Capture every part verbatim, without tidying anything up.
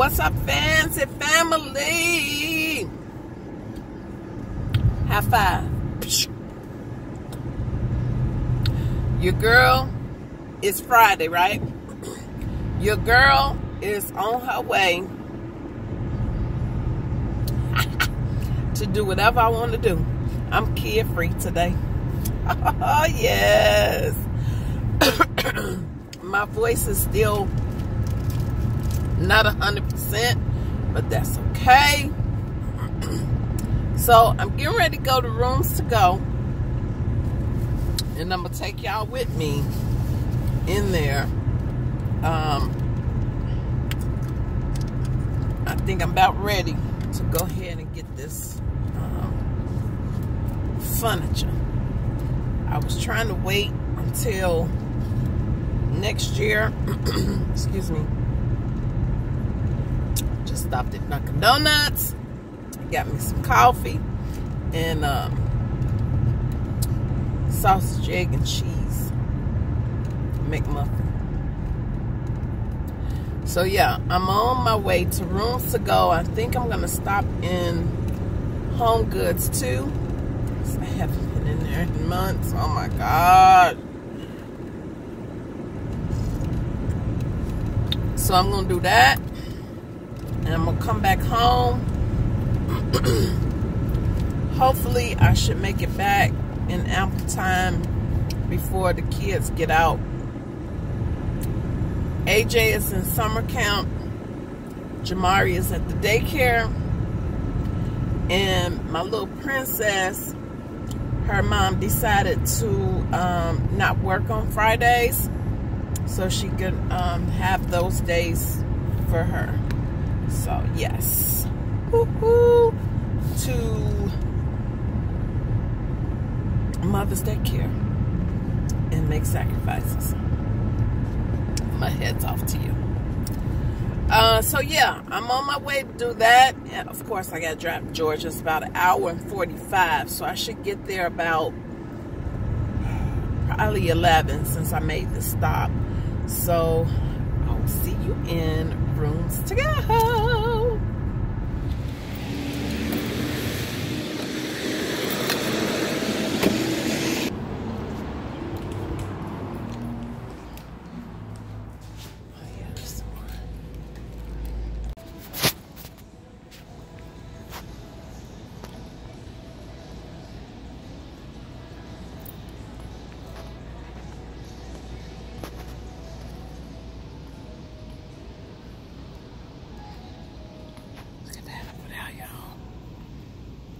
What's up, fancy family? High five. Your girl is Friday, right? Your girl is on her way to do whatever I want to do. I'm kid free today. Oh, yes. My voice is still not one hundred percent, but that's okay. So I'm getting ready to go to Rooms to Go, and I'm going to take y'all with me in there. Um, I think I'm about ready to go ahead and get this um, furniture. I was trying to wait until next year. Excuse me. Just stopped at Dunkin' Donuts, got me some coffee and um, sausage, egg, and cheese McMuffin. So yeah, I'm on my way to Rooms to Go. I think I'm gonna stop in Home Goods too. I haven't been in there in months. Oh my God. So I'm gonna do that, and I'm gonna come back home. Hopefully, I should make it back in ample time before the kids get out. A J is in summer camp. Jamari is at the daycare. And my little princess, her mom decided to um, not work on Fridays so she could um, have those days for her. So, yes. Woo-hoo to mothers that care and make sacrifices. My head's off to you. Uh, so yeah, I'm on my way to do that. And of course, I got to drive Georgia. It's about an hour and forty-five. So I should get there about probably eleven since I made the stop. So I'll see you in Rooms to Go.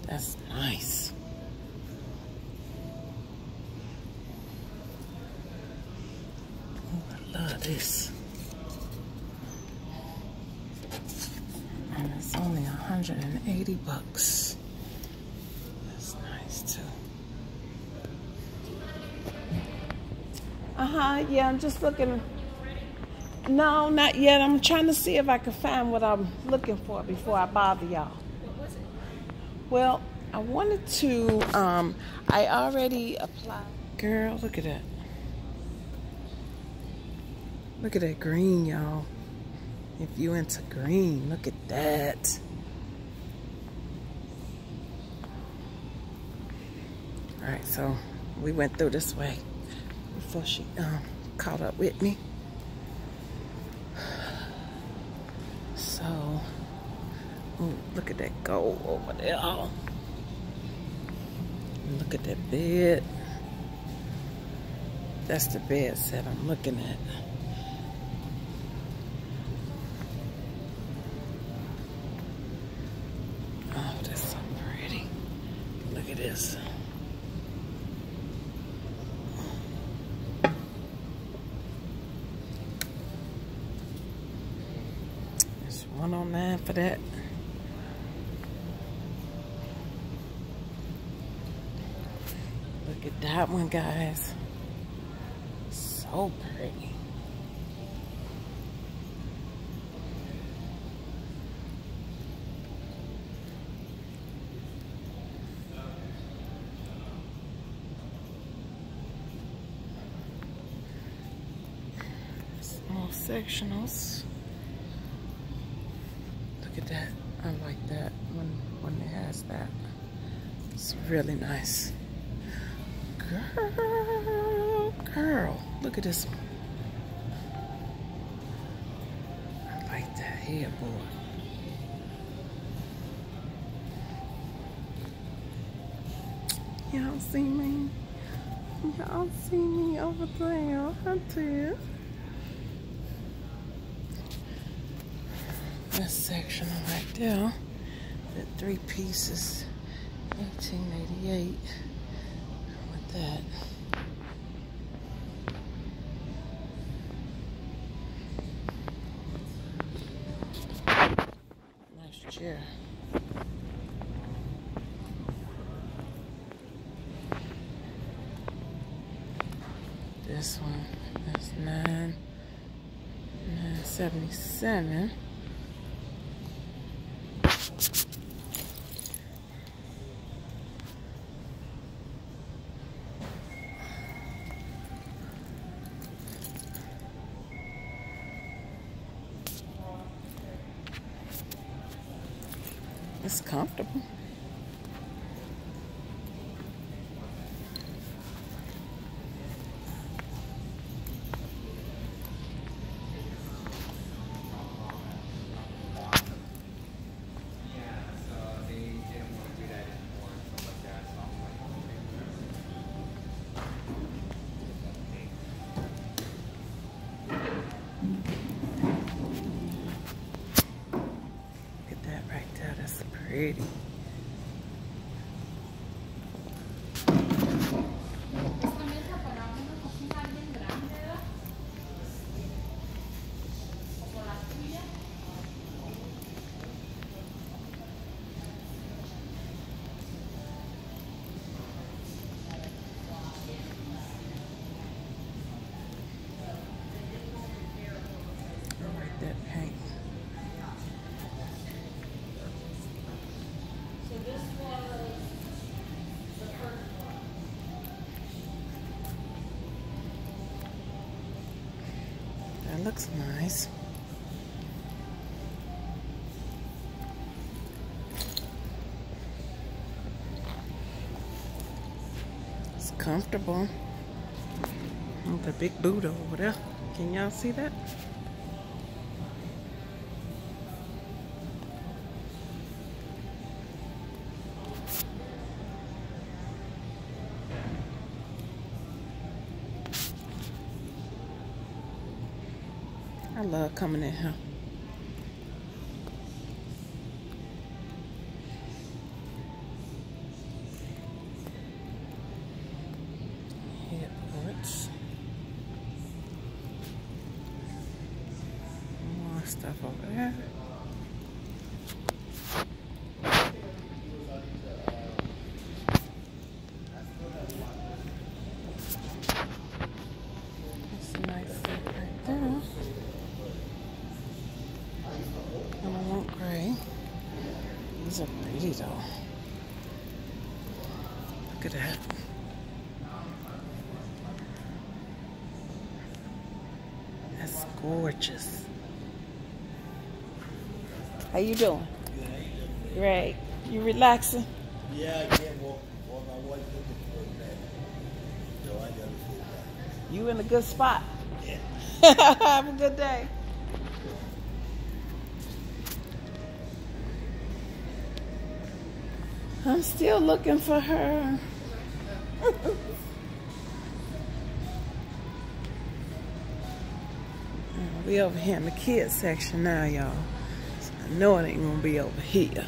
That's nice. Oh, I love this. And it's only one hundred eighty bucks. That's nice too. Uh-huh, yeah, I'm just looking. No, not yet. I'm trying to see if I can find what I'm looking for before I bother y'all. Well, I wanted to, um, I already applied. Girl, look at that. Look at that green, y'all. If you into green, look at that. All right, so we went through this way before she um, caught up with me. So... Ooh, look at that gold over there. Oh. Look at that bed. That's the bed set I'm looking at. Oh, that's so pretty. Look at this. It's one oh nine for that. Look at that one, guys. So pretty. Small sectionals. that. It's really nice. Girl, girl, look at this. I like that headboard. Y'all see me? Y'all see me over there, I did. This section right there, the three pieces, eighteen eighty-eight. With that, nice chair. This one is nine nine seventy seven. It's comfortable. Pretty. Looks nice. It's comfortable. With the big boot over there. Can y'all see that? I love coming in here. Headboards. More stuff over there. These are pretty though. Look at that. That's gorgeous. How you doing? Good, how you doing? Great. You relaxing? Yeah, I can't walk. Well, my wife looking for that. So I gotta feel that. You in a good spot? Yeah. Have a good day. I'm still looking for her. We over here in the kids section now, y'all. So I know it ain't gonna be over here.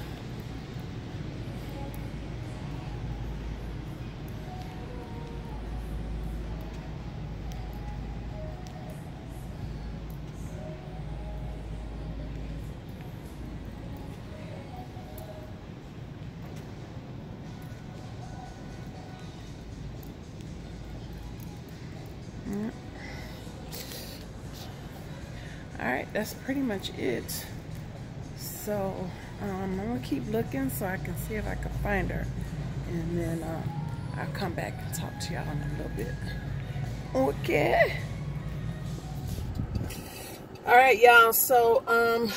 Alright, that's pretty much it. So, um, I'm going to keep looking so I can see if I can find her. And then um, I'll come back and talk to y'all in a little bit. Okay. Alright, y'all. So, um,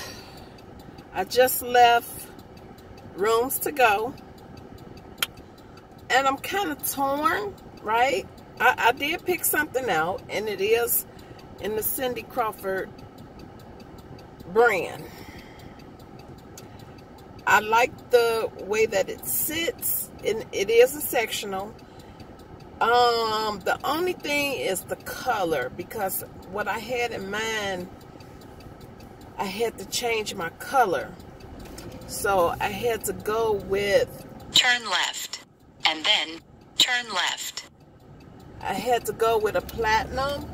I just left Rooms to Go. and I'm kind of torn, right? I, I did pick something out, and it is in the Cindy Crawford brand. I like the way that it sits, and it is a sectional. Um, the only thing is the color, because what I had in mind, I had to change my color. So I had to go with turn left and then turn left. I had to go with a platinum.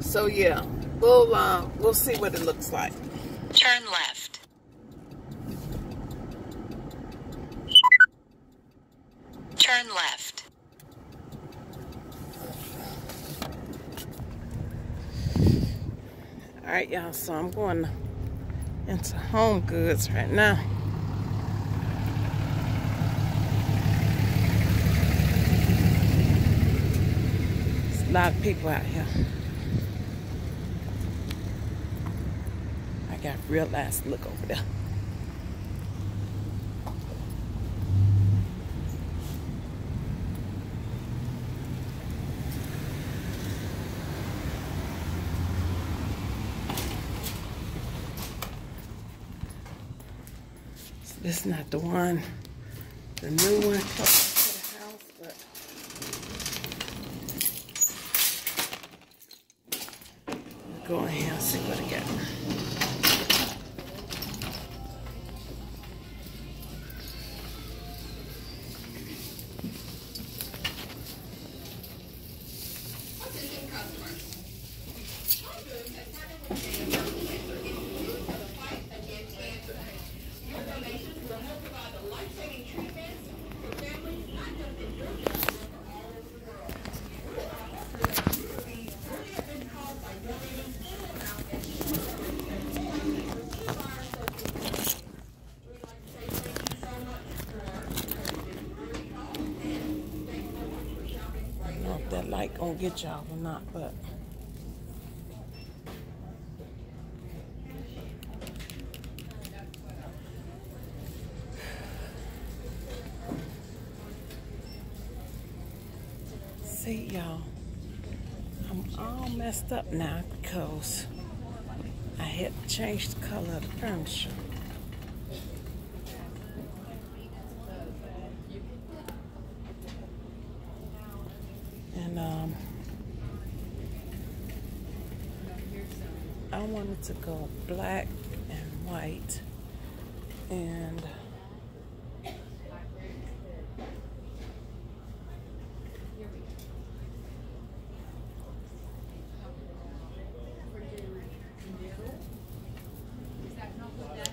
So yeah, we'll uh, we'll see what it looks like. Turn left. Turn left. All right, y'all, so I'm going into Home Goods right now. There's a lot of people out here. I got real nice look over there. This is not the one, the new one close to the house, but we'll go in here and see what I got. I don't know if that light gonna get y'all or not, but see y'all, I'm all messed up now because I had to change the color of the furniture. And um, I wanted to go black and white, and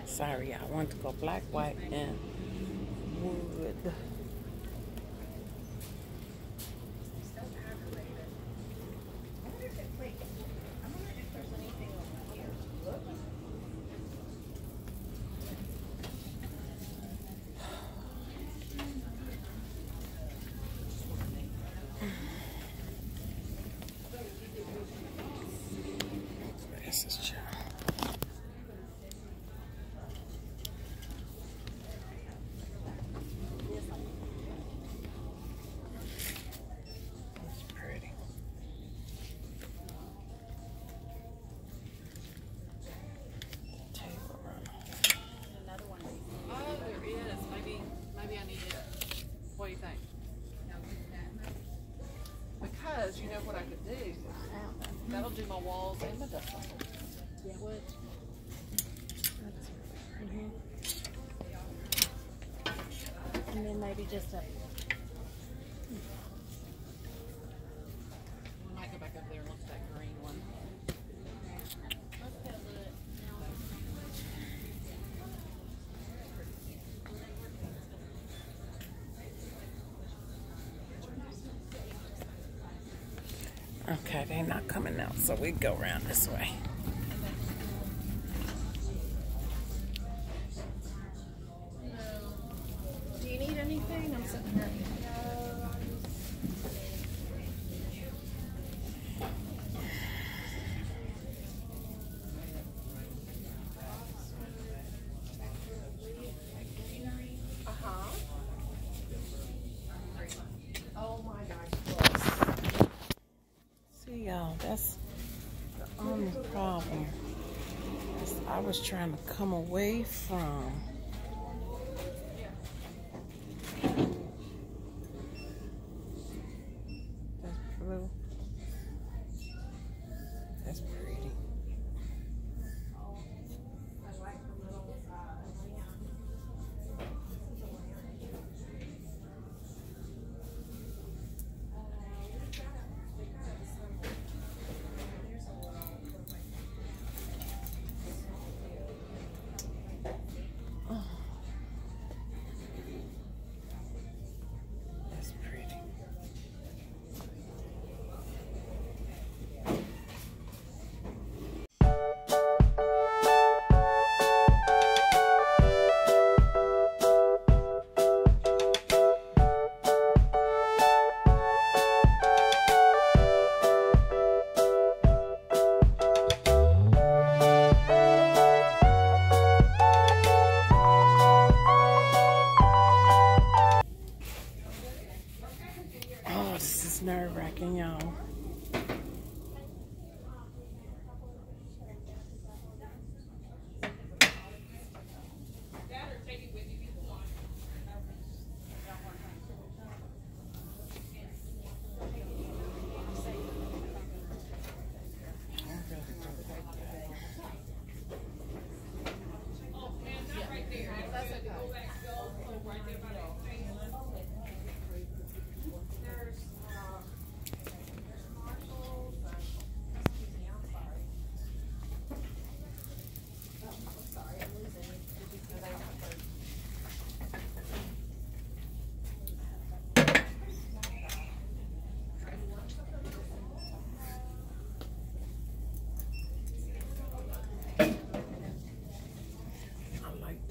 sorry, I wanted to go black, white, and wood. This is true. You know what I could do? That'll do my walls and my dust level. Yeah, wood. That's really pretty. And then maybe just a. I might go back up there and look at that green one. Okay, they're not coming out, so we go around this way. Do you need anything? I'm sitting here. Uh huh. y'all, that's the only problem. I was trying to come away from that's blue. That's pretty. Nerve-wracking, y'all.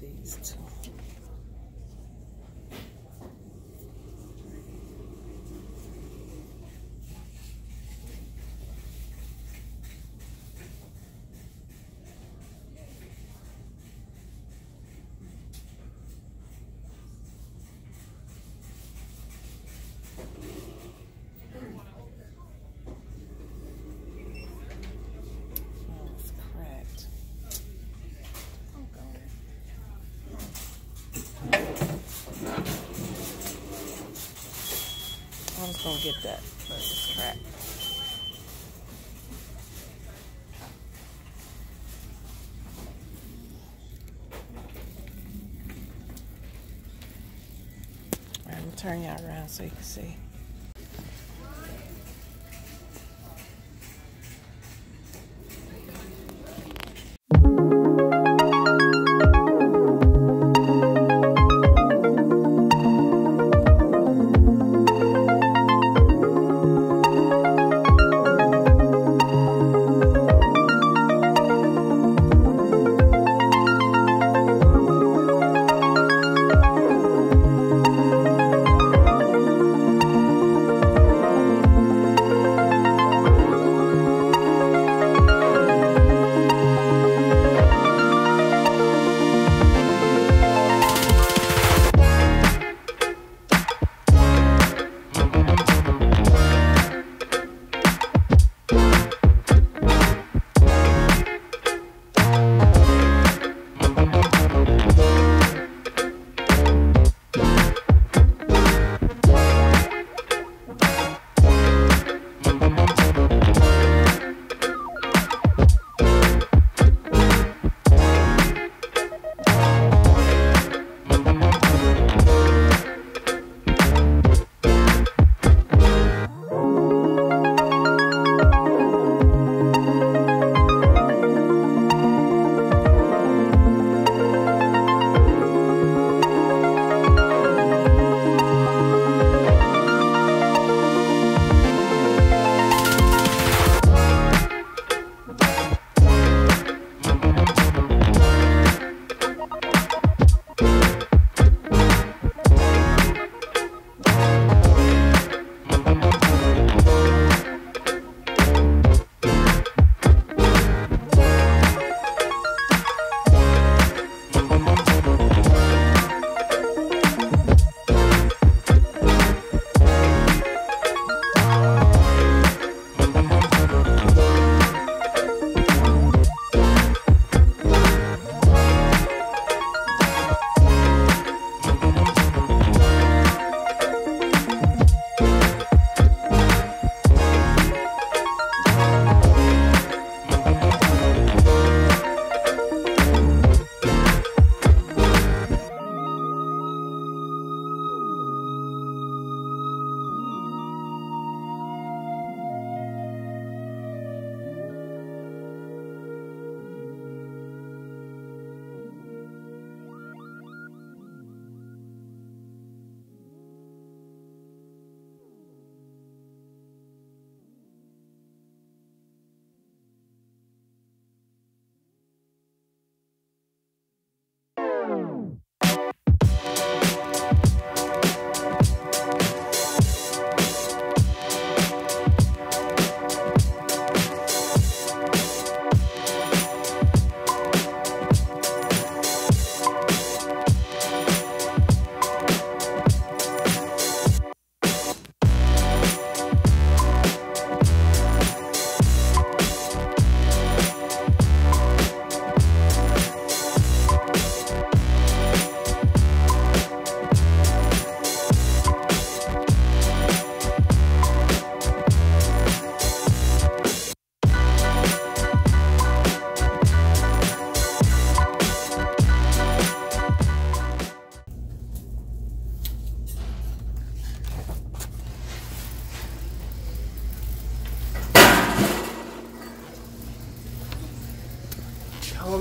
These two. I'm just gonna get that, but it's crap. All right, I'm gonna turn y'all around so you can see.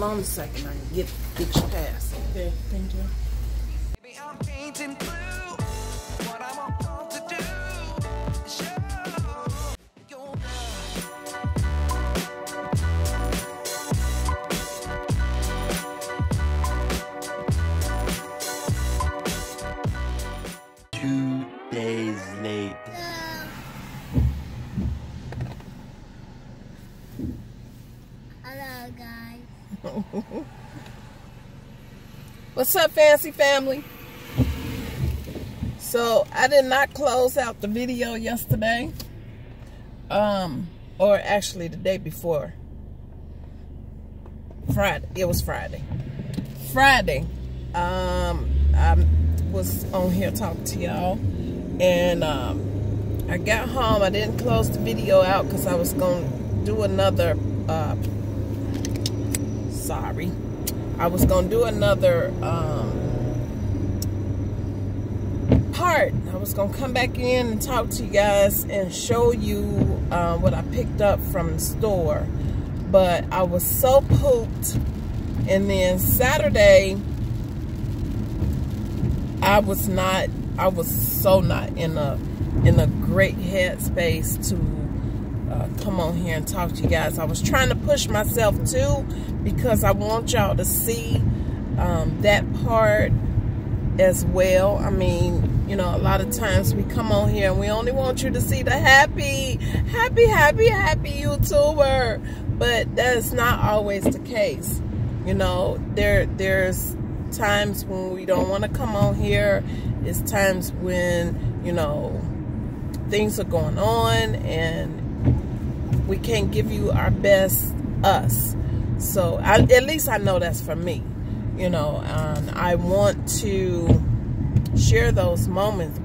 Hold on a second. I can get get you past. Okay, thank you. Maybe I'm painting blue. What I'm about to do. Show your love. Two days late. Hello, guys. What's up, Fancy Family? So, I did not close out the video yesterday. Um, or actually the day before. Friday. It was Friday. Friday. Um, I was on here talking to y'all. And um, I got home. I didn't close the video out because I was going to do another uh Sorry, I was gonna do another um, part. I was gonna come back in and talk to you guys and show you uh, what I picked up from the store. But I was so pooped, and then Saturday I was not. I was so not in a in a great headspace to. Uh, come on here and talk to you guys. I was trying to push myself too because I want y'all to see um, that part as well. I mean, you know, a lot of times we come on here and we only want you to see the happy, happy, happy, happy YouTuber, but that's not always the case. You know, there there's times when we don't want to come on here. It's times when, you know, things are going on and we can't give you our best us. So I, at least I know that's for me, you know. Um, I want to share those moments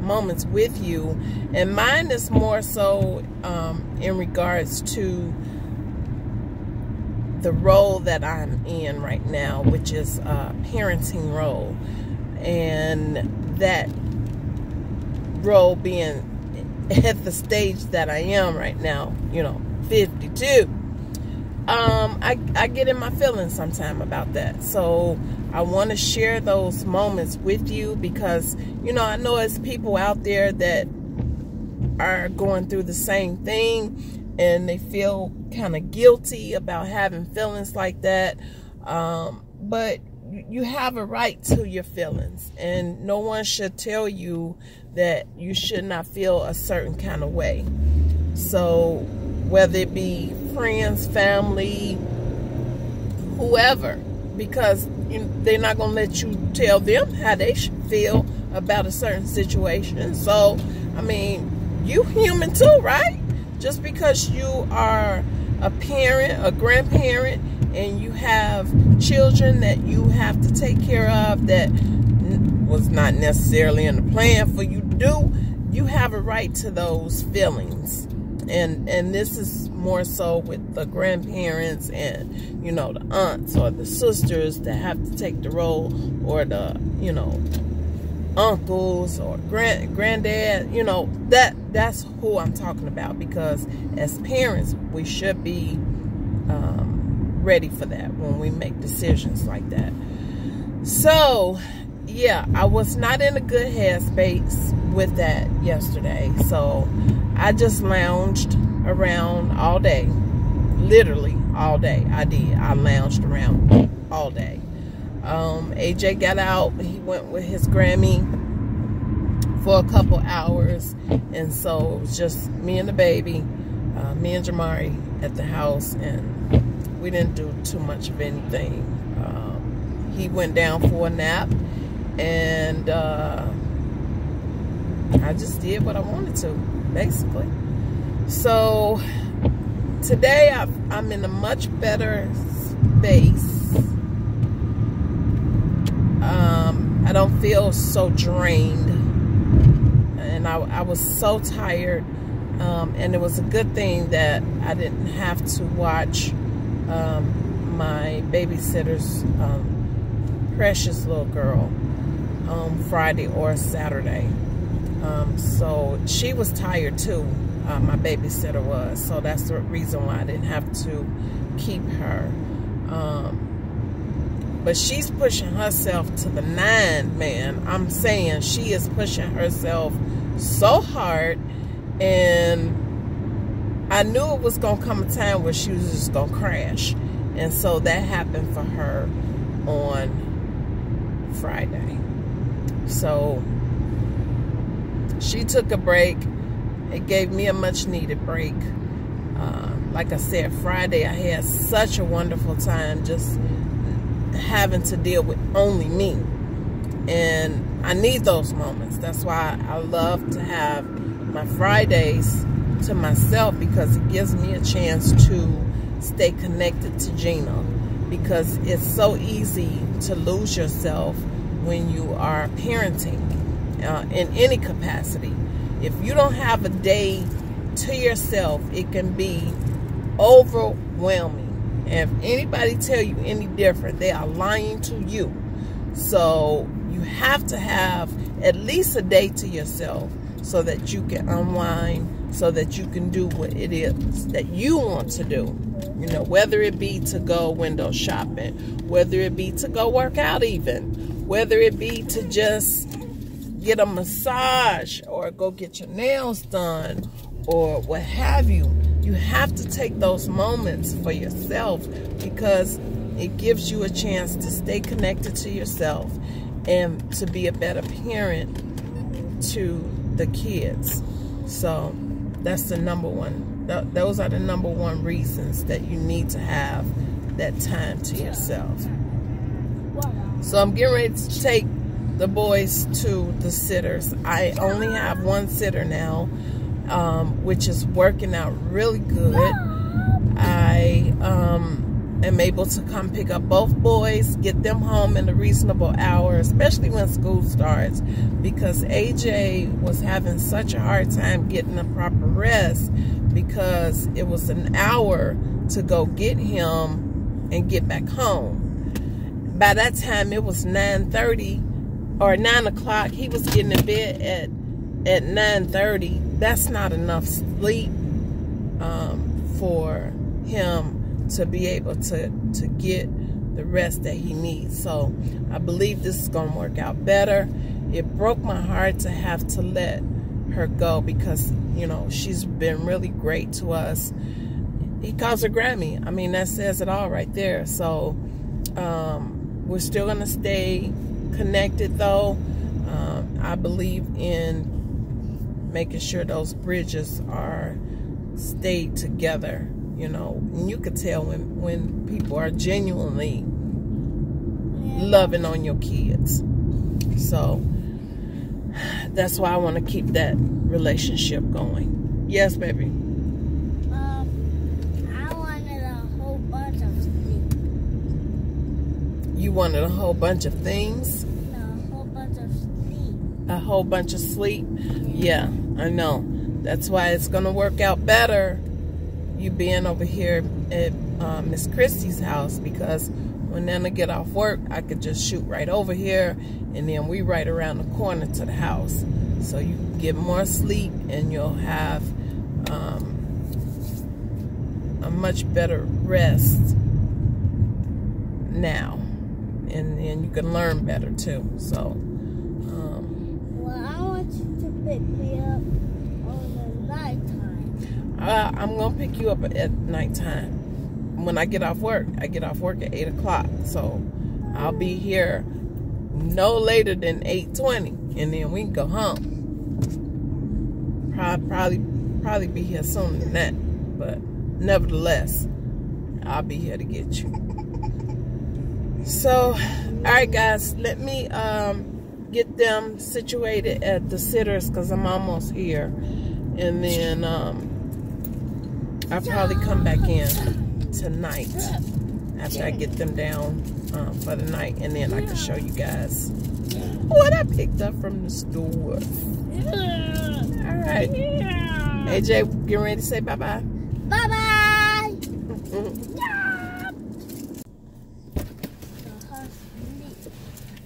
moments with you, and mine is more so um, in regards to the role that I'm in right now, which is a parenting role, and that role being at the stage that I am right now, you know, fifty-two, um, I, I get in my feelings sometime about that. So I want to share those moments with you because, you know, I know it's people out there that are going through the same thing and they feel kind of guilty about having feelings like that. Um, but you have a right to your feelings, and no one should tell you that you should not feel a certain kind of way. So whether it be friends, family, whoever, because you, they're not going to let you tell them how they should feel about a certain situation. So, I mean, you human too, right? Just because you are a parent, a grandparent, and you have children that you have to take care of that was not necessarily in the plan for you to do, you have a right to those feelings. And and this is more so with the grandparents and, you know, the aunts or the sisters that have to take the role, or the, you know, uncles or grand granddad, you know, that that's who I'm talking about, because as parents we should be um ready for that when we make decisions like that. So yeah, I was not in a good headspace with that yesterday, so I just lounged around all day. Literally all day I did. I lounged around all day. um, A J got out. He went with his Grammy for a couple hours, and so it was just me and the baby, uh, me and Jamari at the house, and we didn't do too much of anything. Um, he went down for a nap, and uh, I just did what I wanted to, basically. So today I've, I'm in a much better space. Um, I don't feel so drained, and I, I was so tired, um, and it was a good thing that I didn't have to watch Um, my babysitter's um, precious little girl um, Friday or Saturday. Um, so she was tired too. Uh, my babysitter was. So that's the reason why I didn't have to keep her. Um, but she's pushing herself to the nine, man. I'm saying she is pushing herself so hard, and I knew it was going to come a time where she was just going to crash. And so that happened for her on Friday. So she took a break. It gave me a much needed break. Uh, like I said, Friday I had such a wonderful time just having to deal with only me. And I need those moments. That's why I love to have my Fridays to myself, because it gives me a chance to stay connected to Gina, because it's so easy to lose yourself when you are parenting uh, in any capacity. If you don't have a day to yourself, it can be overwhelming. And if anybody tell you any different, they are lying to you. So you have to have at least a day to yourself so that you can unwind, so that you can do what it is that you want to do. You know, whether it be to go window shopping, whether it be to go work out even, whether it be to just get a massage or go get your nails done or what have you. You have to take those moments for yourself, because it gives you a chance to stay connected to yourself and to be a better parent to the kids. So that's the number one. Th those are the number one reasons that you need to have that time to yourself. So I'm getting ready to take the boys to the sitters. I only have one sitter now, um, which is working out really good. I um, am able to come pick up both boys, get them home in a reasonable hour, especially when school starts, because A J was having such a hard time getting a proper rest, because it was an hour to go get him and get back home. By that time it was nine thirty or nine o'clock. He was getting in bed at at nine thirty. That's not enough sleep um, for him to be able to, to get the rest that he needs. So I believe this is going to work out better. It broke my heart to have to let her go, because, you know, she's been really great to us. He calls her Grammy. I mean, that says it all right there. So um, we're still going to stay connected though. um, I believe in making sure those bridges are stayed together. You know, and you could tell when when people are genuinely loving on your kids. So that's why I want to keep that relationship going. Yes, baby. Um, I wanted a whole bunch of things. You wanted a whole bunch of things? A whole bunch of sleep. Yeah, I know. That's why it's going to work out better, you being over here at uh, Miss Christie's house, because when Nana get off work, I could just shoot right over here, and then we right around the corner to the house. So you get more sleep, and you'll have um, a much better rest now. And then you can learn better, too. So pick me up on the nighttime. Uh, I'm going to pick you up at nighttime. When I get off work, I get off work at eight o'clock. So I'll be here no later than eight twenty. And then we can go home. Probably, probably, probably be here sooner than that. But nevertheless, I'll be here to get you. So, alright guys, let me... Um, get them situated at the sitters, because I'm almost here, and then um, I'll probably come back in tonight after I get them down um, for the night, and then I can show you guys what I picked up from the store. Alright, A J, get ready to say bye bye. Bye bye.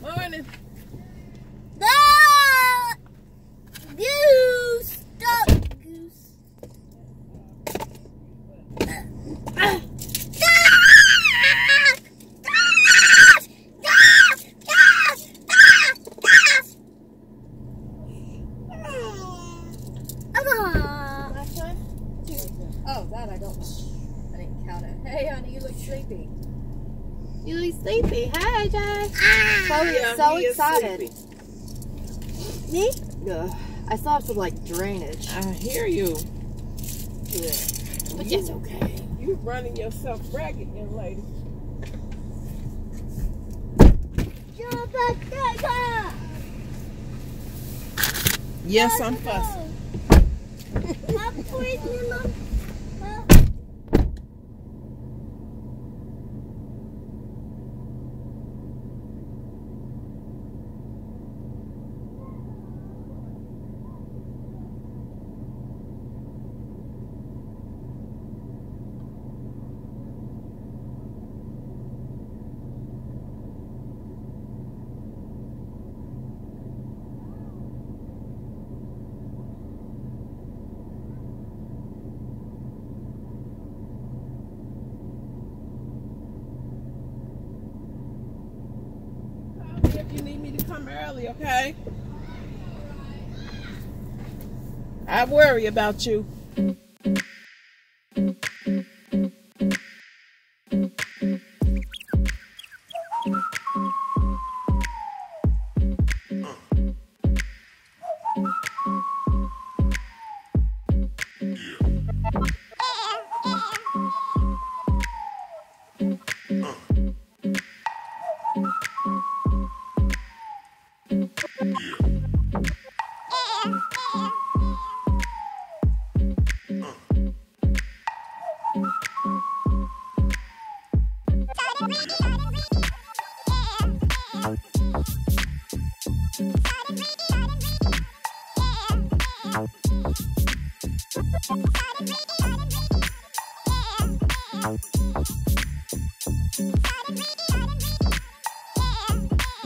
Morning. sleepy. Julie's sleepy. Hi, Josh. Ah, Chloe is so excited. Sleepy. Me? No. I still have to like drainage. I hear you. Yeah. But you, that's okay. You're running yourself ragged, young lady. Yes, I'm fussing. Early, okay? I worry about you.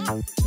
Out.